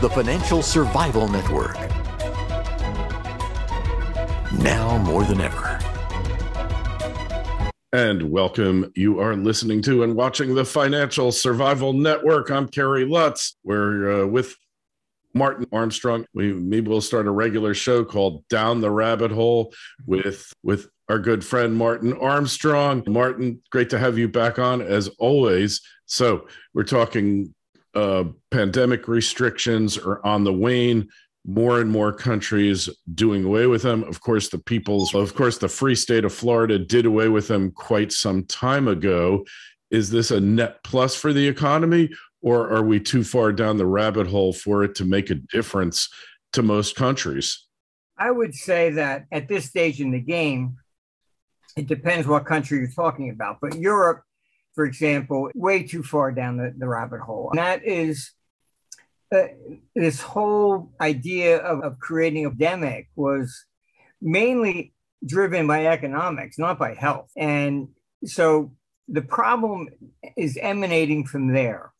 the Financial Survival Network. Now more than ever. And welcome. You are listening to and watching the Financial Survival Network. I'm Kerry Lutz. We're with Martin Armstrong. Maybe we'll start a regular show called Down the Rabbit Hole with our good friend Martin Armstrong. Martin, great to have you back on as always. So we're talking pandemic restrictions are on the wane. More and more countries doing away with them. Of course, the free state of Florida did away with them quite some time ago. Is this a net plus for the economy, or are we too far down the rabbit hole for it to make a difference to most countries? I would say that at this stage in the game, it depends what country you're talking about. But Europe, for example, way too far down the rabbit hole. And that is this whole idea of creating a pandemic was mainly driven by economics, not by health. And so the problem is emanating from there.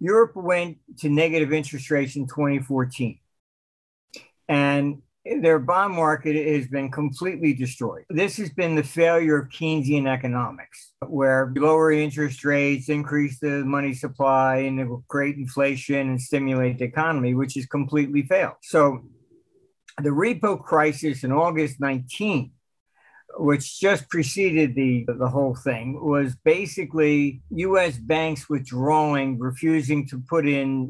Europe went to negative interest rates in 2014. And their bond market has been completely destroyed. This has been the failure of Keynesian economics, where lower interest rates increase the money supply and it will create inflation and stimulate the economy, which has completely failed. So the repo crisis in August 19, which just preceded the whole thing, was basically U.S. banks withdrawing, refusing to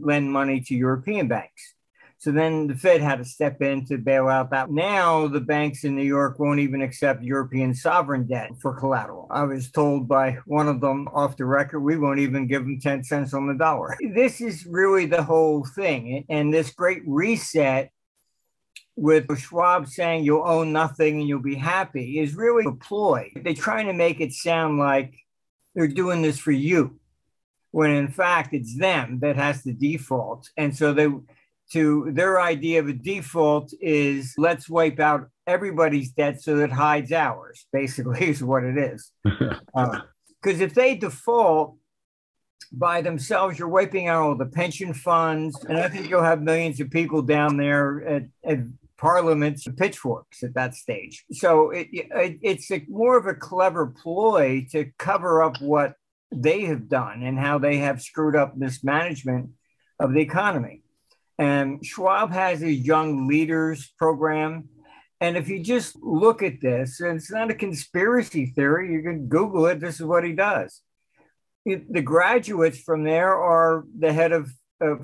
lend money to European banks. So then the Fed had to step in to bail out that. Now the banks in New York won't even accept European sovereign debt for collateral. I was told by one of them off the record, we won't even give them 10 cents on the dollar. This is really the whole thing. And this great reset with Schwab saying you'll own nothing and you'll be happy is really a ploy. They're trying to make it sound like they're doing this for you, when in fact it's them that has to default. And so their idea of a default is let's wipe out everybody's debt so that hides ours, basically is what it is. Because if they default by themselves, you're wiping out all the pension funds. And I think you'll have millions of people down there at parliaments and pitchforks at that stage. So it's more of a clever ploy to cover up what they have done and how they have screwed up mismanagement of the economy. And Schwab has his Young Leaders program. And if you just look at this, and it's not a conspiracy theory, you can Google it, this is what he does. The graduates from there are the head of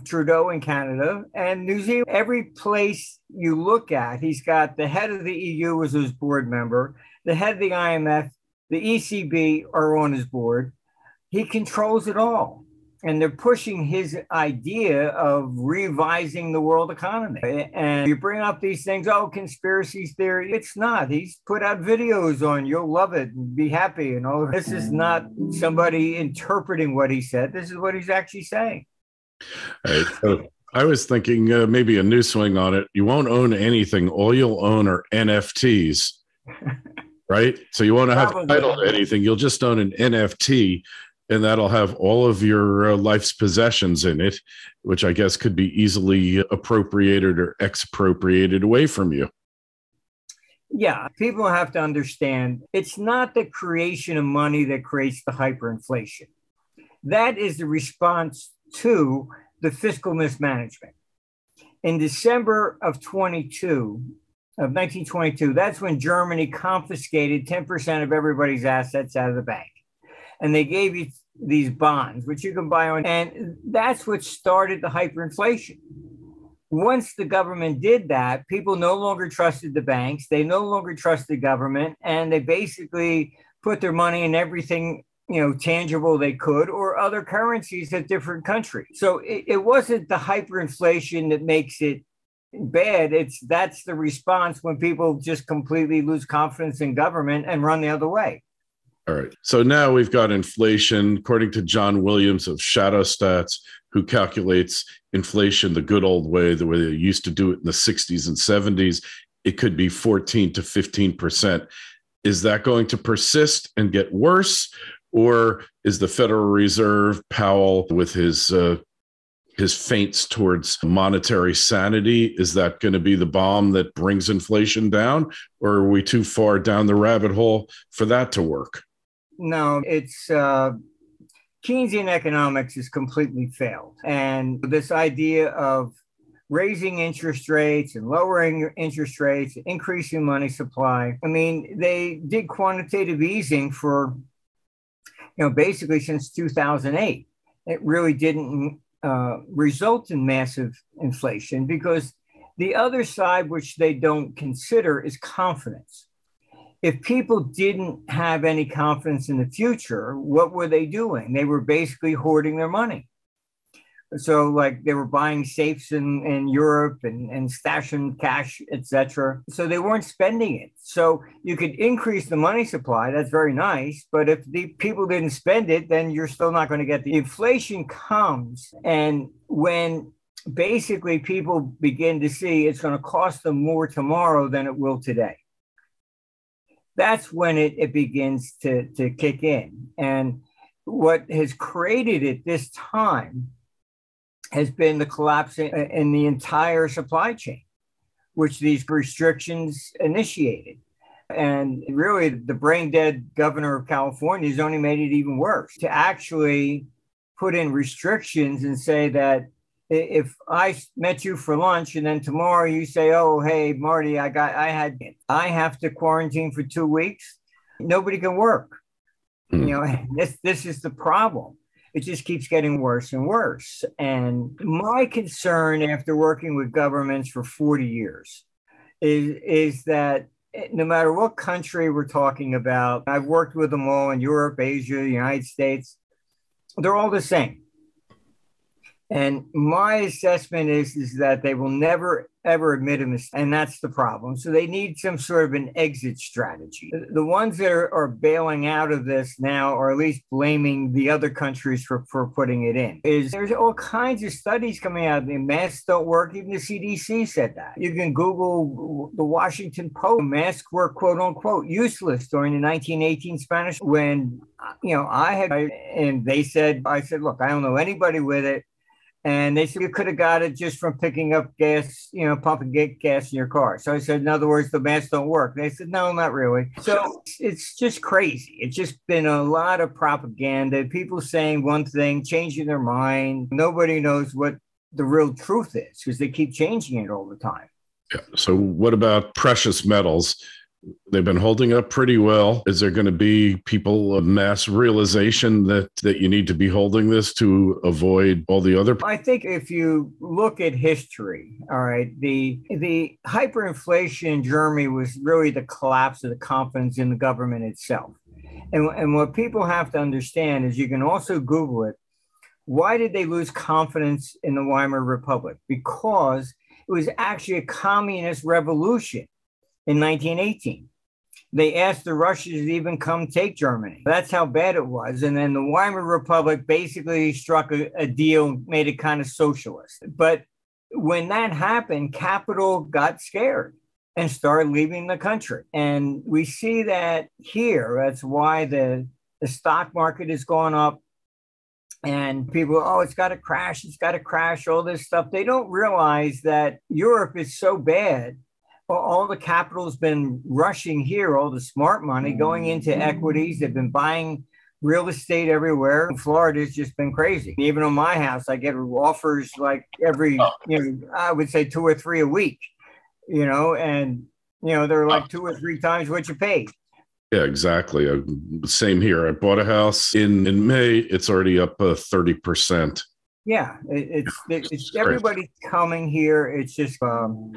Trudeau in Canada and New Zealand. Every place you look at, he's got the head of the EU as his board member, the head of the IMF, the ECB are on his board. He controls it all. And they're pushing his idea of revising the world economy. And you bring up these things, oh, conspiracy theory. It's not. He's put out videos on, you'll love it and be happy. You know, this is not somebody interpreting what he said. This is what he's actually saying. All right. So I was thinking maybe a new swing on it. You won't own anything. All you'll own are NFTs, right? So you won't have a title to anything. You'll just own an NFT. And that'll have all of your life's possessions in it, which I guess could be easily appropriated or expropriated away from you. Yeah, people have to understand it's not the creation of money that creates the hyperinflation. That is the response to the fiscal mismanagement. In December of 1922, that's when Germany confiscated 10% of everybody's assets out of the bank. And they gave you these bonds, which you can buy on. And that's what started the hyperinflation. Once the government did that, people no longer trusted the banks. They no longer trusted the government. And they basically put their money in everything, tangible they could, or other currencies at different countries. So it wasn't the hyperinflation that makes it bad. That's the response when people just completely lose confidence in government and run the other way. All right. So now we've got inflation, according to John Williams of Shadow Stats, who calculates inflation the good old way, the way they used to do it in the 60s and 70s. It could be 14 to 15%. Is that going to persist and get worse? Or is the Federal Reserve, Powell, with his his feints towards monetary sanity? Is that going to be the bomb that brings inflation down? Or are we too far down the rabbit hole for that to work? No, it's Keynesian economics has completely failed. And this idea of raising interest rates and lowering interest rates, increasing money supply. I mean, they did quantitative easing for, basically since 2008. It really didn't result in massive inflation because the other side, which they don't consider, is confidence. If people didn't have any confidence in the future, what were they doing? They were basically hoarding their money. So like they were buying safes in Europe and stashing cash, etc. So they weren't spending it. So you could increase the money supply. That's very nice. But if the people didn't spend it, then you're still not going to get the inflation comes. And when basically people begin to see it's going to cost them more tomorrow than it will today, that's when it begins to kick in. And what has created it this time has been the collapse in the entire supply chain, which these restrictions initiated. And really, the brain dead governor of California has only made it even worse to actually put in restrictions and say that if I met you for lunch and then tomorrow you say, oh, hey, Marty, I have to quarantine for 2 weeks. Nobody can work. This is the problem. It just keeps getting worse and worse. And my concern after working with governments for 40 years is that no matter what country we're talking about, I've worked with them all in Europe, Asia, the United States, they're all the same. And my assessment is that they will never, ever admit a mistake. And that's the problem. So they need some sort of an exit strategy. The ones that are bailing out of this now, or at least blaming the other countries for putting it in, is there's all kinds of studies coming out. The masks don't work. Even the CDC said that. You can Google the Washington Post. Masks were, quote unquote, useless during the 1918 Spanish when, I said, look, I don't know anybody with it. And they said, you could have got it just from picking up gas, pumping gas in your car. So I said, in other words, the masks don't work. They said, no, not really. So it's just crazy. It's just been a lot of propaganda, people saying one thing, changing their mind. Nobody knows what the real truth is because they keep changing it all the time. Yeah. So what about precious metals? They've been holding up pretty well. Is there going to be people of mass realization that you need to be holding this to avoid all the other? I think if you look at history, all right, the hyperinflation in Germany was really the collapse of the confidence in the government itself. And what people have to understand is you can also Google it. Why did they lose confidence in the Weimar Republic? Because it was actually a communist revolution. In 1918, they asked the Russians to even come take Germany. That's how bad it was. And then the Weimar Republic basically struck a deal, made it kind of socialist. But when that happened, capital got scared and started leaving the country. And we see that here. That's why the stock market has gone up. And people, it's got to crash. It's got to crash, all this stuff. They don't realize that Europe is so bad. All the capital's been rushing here, all the smart money going into equities. They've been buying real estate everywhere. Florida's just been crazy. Even on my house, I get offers like every, I would say 2 or 3 a week, and, they're like 2 or 3 times what you paid. Yeah, exactly. Same here. I bought a house in May. It's already up 30%. Yeah, it's everybody's coming here. It's just. All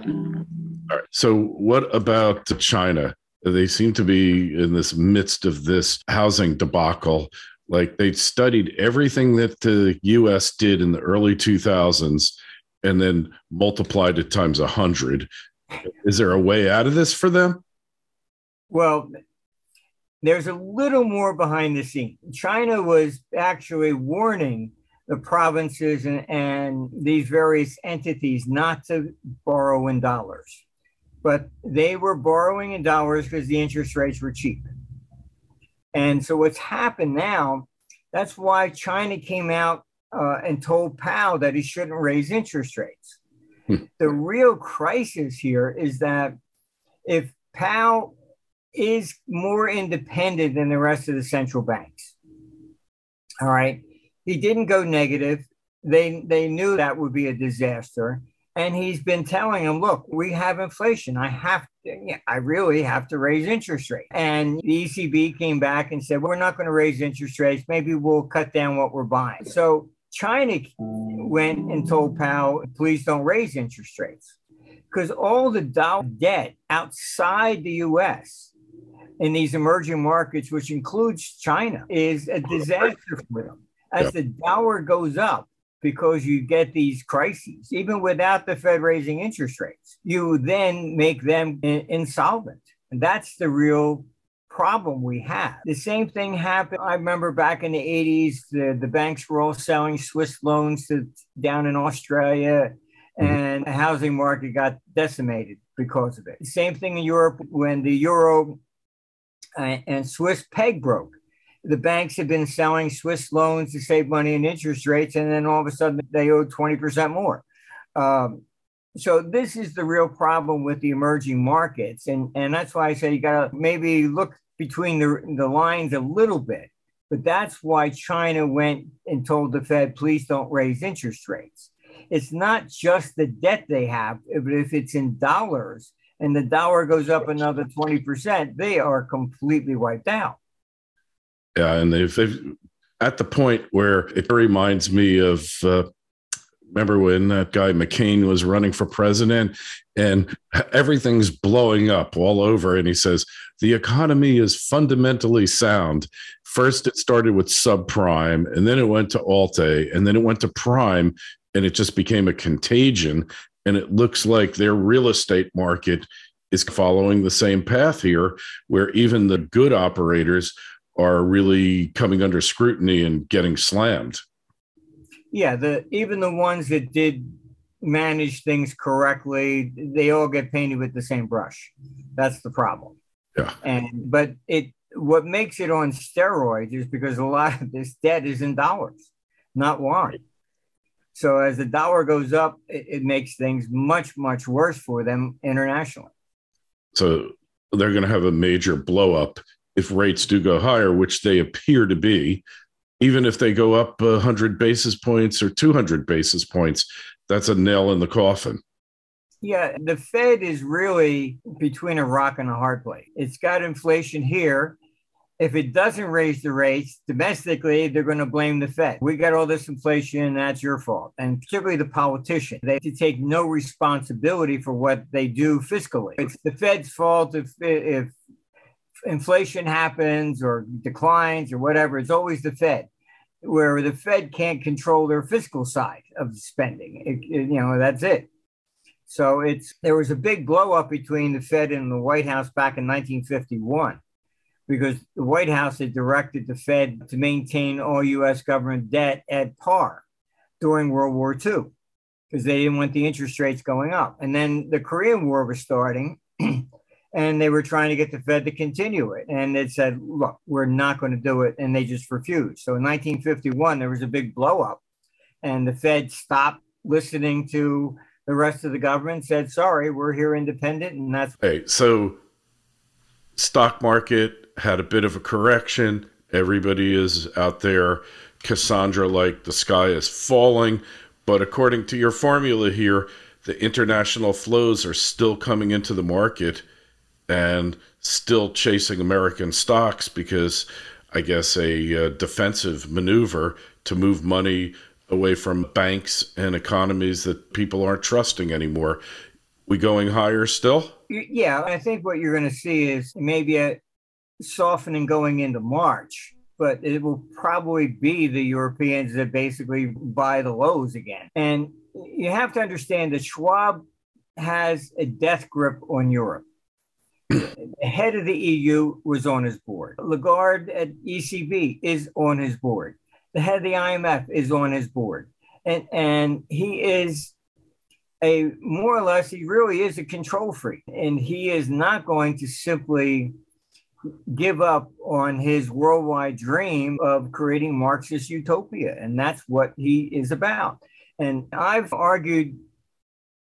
right. So what about China? They seem to be in this midst of this housing debacle. Like they studied everything that the U.S. did in the early 2000s and then multiplied it times 100. Is there a way out of this for them? Well, there's a little more behind the scenes. China was actually warning the provinces and these various entities not to borrow in dollars. But they were borrowing in dollars because the interest rates were cheap. And so what's happened now, that's why China came out and told Powell that he shouldn't raise interest rates. The real crisis here is that if Powell is more independent than the rest of the central banks, all right, he didn't go negative. They knew that would be a disaster. And he's been telling them, look, we have inflation. I really have to raise interest rates. And the ECB came back and said, we're not going to raise interest rates. Maybe we'll cut down what we're buying. So China went and told Powell, please don't raise interest rates, because all the dollar debt outside the U.S. in these emerging markets, which includes China, is a disaster for them. As the dollar goes up, because you get these crises, even without the Fed raising interest rates, you then make them insolvent. And that's the real problem we have. The same thing happened. I remember back in the 80s, the banks were all selling Swiss loans down in Australia, and the housing market got decimated because of it. The same thing in Europe when the euro and Swiss peg broke. The banks had been selling Swiss loans to save money in interest rates, and then all of a sudden they owed 20% more. So this is the real problem with the emerging markets. And that's why I say you got to maybe look between the lines a little bit. But that's why China went and told the Fed, please don't raise interest rates. It's not just the debt they have, but if it's in dollars and the dollar goes up another 20%, they are completely wiped out. Yeah, and they've at the point where it reminds me of, remember when that guy McCain was running for president and everything's blowing up all over. And he says, the economy is fundamentally sound. First, it started with subprime, and then it went to Alt-A, and then it went to prime, and it just became a contagion. And it looks like their real estate market is following the same path here, where even the good operators are really coming under scrutiny and getting slammed. Yeah, even the ones that did manage things correctly, they all get painted with the same brush. That's the problem. Yeah. But what makes it on steroids is because a lot of this debt is in dollars, not yuan. So as the dollar goes up, it makes things much, much worse for them internationally. So they're going to have a major blow up if rates do go higher, which they appear to be. Even if they go up 100 basis points or 200 basis points, that's a nail in the coffin. Yeah, the Fed is really between a rock and a hard place. It's got inflation here. If it doesn't raise the rates domestically, they're going to blame the Fed. We got all this inflation, and that's your fault. And particularly the politician, they have to take no responsibility for what they do fiscally. It's the Fed's fault if inflation happens or declines or whatever. It's always the Fed, where the Fed can't control their fiscal side of spending. That's it. So there was a big blow up between the Fed and the White House back in 1951, because the White House had directed the Fed to maintain all U.S. government debt at par during World War II, because they didn't want the interest rates going up. And then the Korean War was starting, and they were trying to get the Fed to continue it. And it said, look, we're not going to do it. And they just refused. So in 1951, there was a big blow up. And the Fed stopped listening to the rest of the government, said, sorry, we're here independent. And that's... Hey, so stock market had a bit of a correction. Everybody is out there, Cassandra-like, the sky is falling. But according to your formula here, the international flows are still coming into the market and still chasing American stocks, because I guess a defensive maneuver to move money away from banks and economies that people aren't trusting anymore. We going higher still? Yeah, I think what you're going to see is maybe a softening going into March, but it will probably be the Europeans that basically buy the lows again. And you have to understand that Schwab has a death grip on Europe. The head of the EU was on his board. Lagarde at ECB is on his board. The head of the IMF is on his board. And he is more or less, he really is a control freak. And he is not going to simply give up on his worldwide dream of creating Marxist utopia. And that's what he is about. And I've argued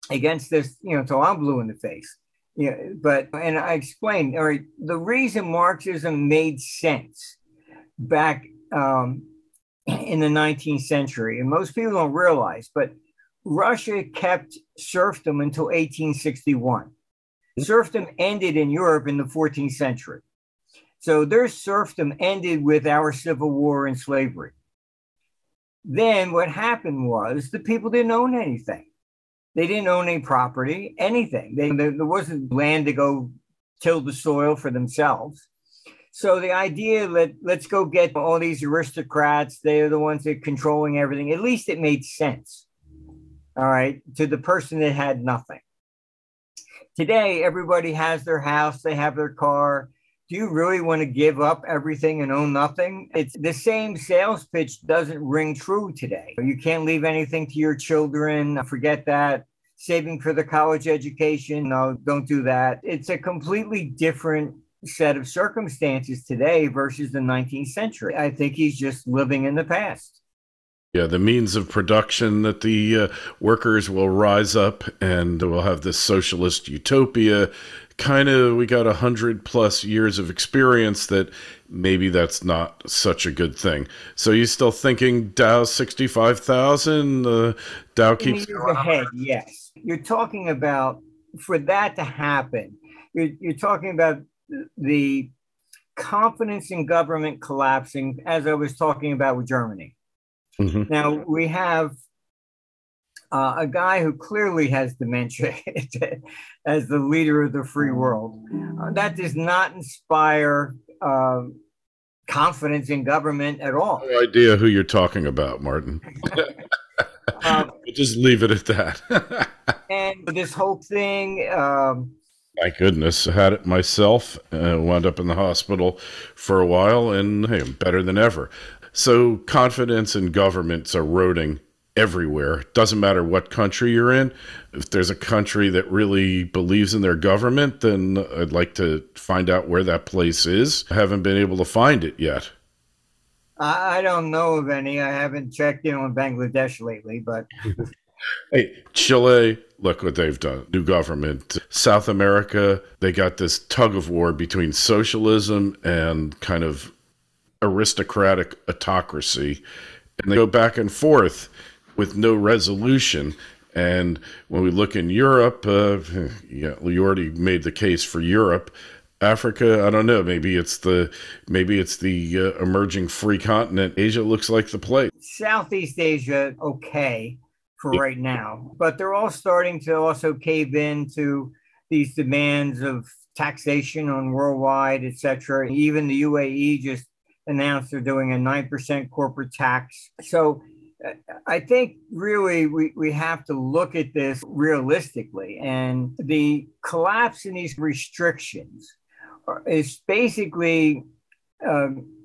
against this, till I'm blue in the face. And I explained, all right, the reason Marxism made sense back in the 19th century, and most people don't realize, but Russia kept serfdom until 1861. Serfdom ended in Europe in the 14th century. So their serfdom ended with our Civil War and slavery. Then what happened was the people didn't own anything. They didn't own any property, anything. There wasn't land to go till the soil for themselves. So the idea that let's go get all these aristocrats, they're the ones that are controlling everything, at least it made sense, all right, to the person that had nothing. Today, everybody has their house, they have their car. Do you really want to give up everything and own nothing? It's the same sales pitch doesn't ring true today. You can't leave anything to your children. Forget that. Saving for the college education. No, don't do that. It's a completely different set of circumstances today versus the 19th century. I think he's just living in the past. Yeah, the means of production that the workers will rise up and we'll have this socialist utopia. Kind of, we got 100+ years of experience that maybe that's not such a good thing. So you're still thinking Dow 65,000, Dow keeps going ahead. Yes. You're talking about, for that to happen, you're talking about the confidence in government collapsing, as I was talking about with Germany. Mm-hmm. Now, we have a guy who clearly has dementia as the leader of the free world. That does not inspire confidence in government at all. No idea who you're talking about, Martin. Just leave it at that. And this whole thing... my goodness, I had it myself. Wound up in the hospital for a while, and hey, I'm better than ever. So confidence in government's eroding everywhere. It doesn't matter what country you're in. If there's a country that really believes in their government, then I'd like to find out where that place is. I haven't been able to find it yet. I don't know of any. I haven't checked in on Bangladesh lately, but... Hey, Chile, look what they've done. New government. South America, they got this tug of war between socialism and kind of aristocratic autocracy, and they go back and forth with no resolution. And when we look in Europe, yeah, you already made the case for Europe. Africa, I don't know, maybe it's the emerging free continent. Asia looks like the place. Southeast Asia, okay for right now, but they're all starting to also cave in to these demands of taxation on worldwide, etc. Even the UAE just announced they're doing a 9% corporate tax. So I think really we have to look at this realistically. And the collapse in these restrictions is basically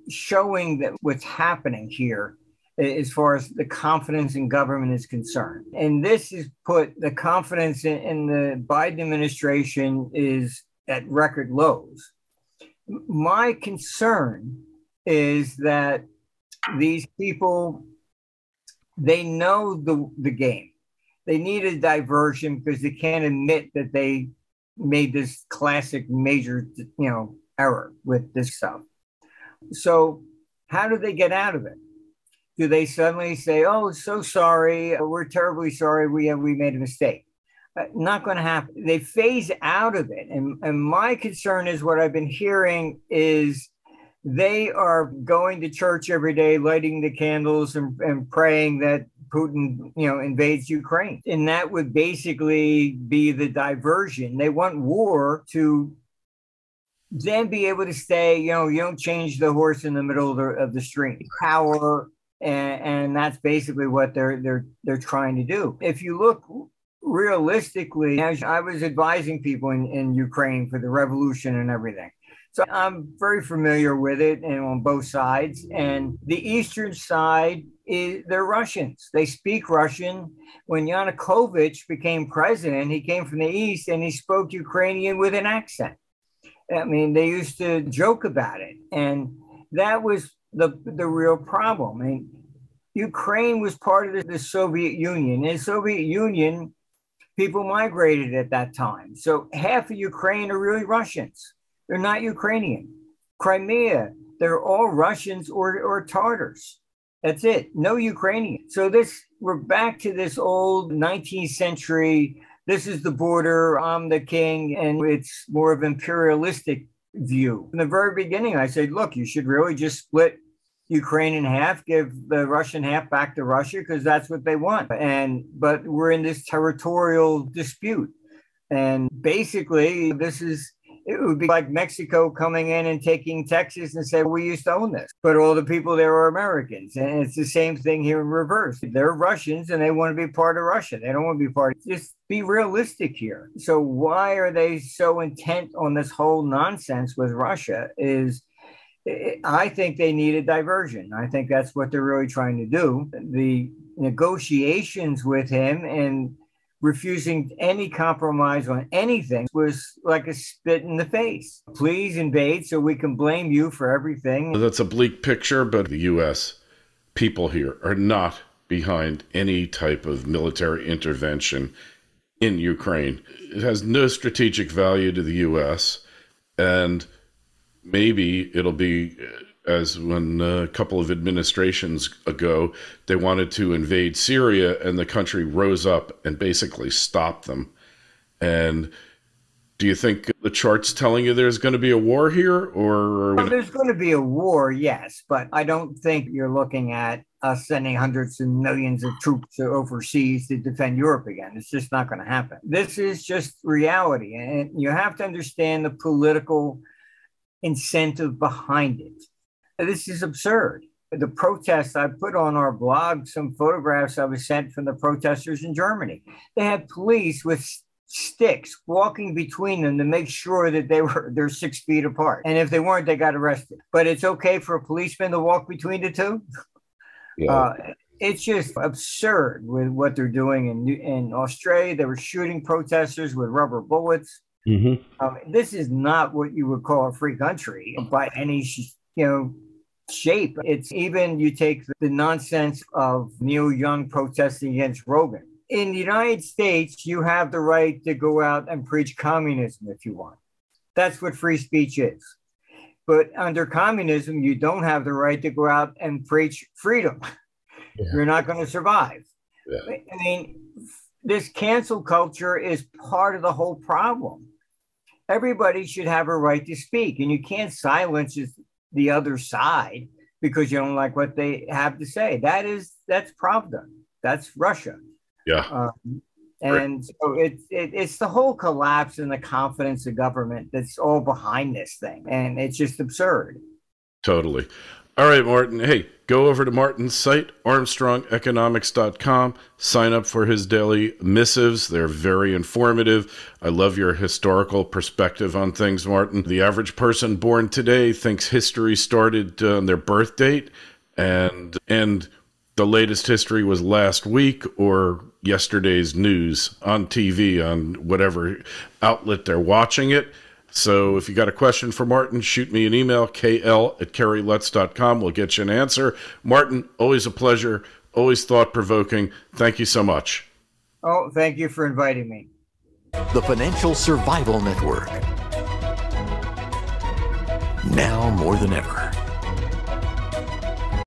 showing that what's happening here as far as the confidence in government is concerned. And this has put the confidence in the Biden administration is at record lows. My concern is that these people, they know the game. They need a diversion because they can't admit that they made this classic major, error with this stuff. So how do they get out of it? Do they suddenly say, oh, so sorry, we're terribly sorry, we made a mistake? Not going to happen. They phase out of it. And my concern is what I've been hearing is they are going to church every day, lighting the candles and praying that Putin, invades Ukraine. And that would basically be the diversion. They want war to then be able to say, you don't change the horse in the middle of the stream. Power, and that's basically what they're trying to do. If you look realistically, I was advising people in Ukraine for the revolution and everything. So I'm very familiar with it and on both sides. And the eastern side, they're Russians. They speak Russian. When Yanukovych became president, he came from the east and he spoke Ukrainian with an accent. I mean, they used to joke about it. And that was the real problem. I mean, Ukraine was part of the Soviet Union. In the Soviet Union, people migrated at that time. So half of Ukraine are really Russians. They're not Ukrainian. Crimea, they're all Russians or Tartars. That's it. No Ukrainian. So this, we're back to this old 19th century, this is the border, I'm the king, and it's more of an imperialistic view. In the very beginning, I said, look, you should really just split Ukraine in half, give the Russian half back to Russia, because that's what they want. But we're in this territorial dispute. And basically, this is, it would be like Mexico coming in and taking Texas and say, we used to own this, but all the people there are Americans. And it's the same thing here in reverse. They're Russians and they want to be part of Russia. They don't want to be part of it. Just be realistic here. So why are they so intent on this whole nonsense with Russia is, I think they need a diversion. I think that's what they're really trying to do. The negotiations with him and refusing any compromise on anything was like a spit in the face. Please invade so we can blame you for everything. That's a bleak picture, but the U.S. people here are not behind any type of military intervention in Ukraine. It has no strategic value to the U.S., and maybe it'll be as when a couple of administrations ago, they wanted to invade Syria and the country rose up and basically stopped them. And do you think the chart's telling you there's going to be a war here? Or well, there's going to be a war, yes, but I don't think you're looking at us sending hundreds of millions of troops overseas to defend Europe again. It's just not going to happen. This is just reality. And you have to understand the political incentive behind it. This is absurd. The protests, I put on our blog some photographs I was sent from the protesters in Germany. They had police with sticks walking between them to make sure that they're 6 feet apart. And if they weren't, they got arrested. But it's okay for a policeman to walk between the two? Yeah. It's just absurd with what they're doing in Australia. They were shooting protesters with rubber bullets. Mm-hmm. This is not what you would call a free country by any shape. It's even you take the nonsense of Neil Young protesting against Rogan. In the United States, you have the right to go out and preach communism if you want. That's what free speech is. But under communism, you don't have the right to go out and preach freedom. Yeah. You're not going to survive. Yeah. I mean, this cancel culture is part of the whole problem. Everybody should have a right to speak, and you can't silence the other side because you don't like what they have to say. That's Pravda. That's Russia. Yeah. And so it's the whole collapse in the confidence of government that's all behind this thing, and it's just absurd. Totally. All right, Martin. Hey, go over to Martin's site, armstrongeconomics.com. Sign up for his daily missives. They're very informative. I love your historical perspective on things, Martin. The average person born today thinks history started on their birth date, and the latest history was last week or yesterday's news on TV, on whatever outlet they're watching it. So if you got a question for Martin, shoot me an email, kl@kerrylutz.com. We'll get you an answer. Martin, always a pleasure, always thought-provoking. Thank you so much. Oh, thank you for inviting me. The Financial Survival Network. Now more than ever.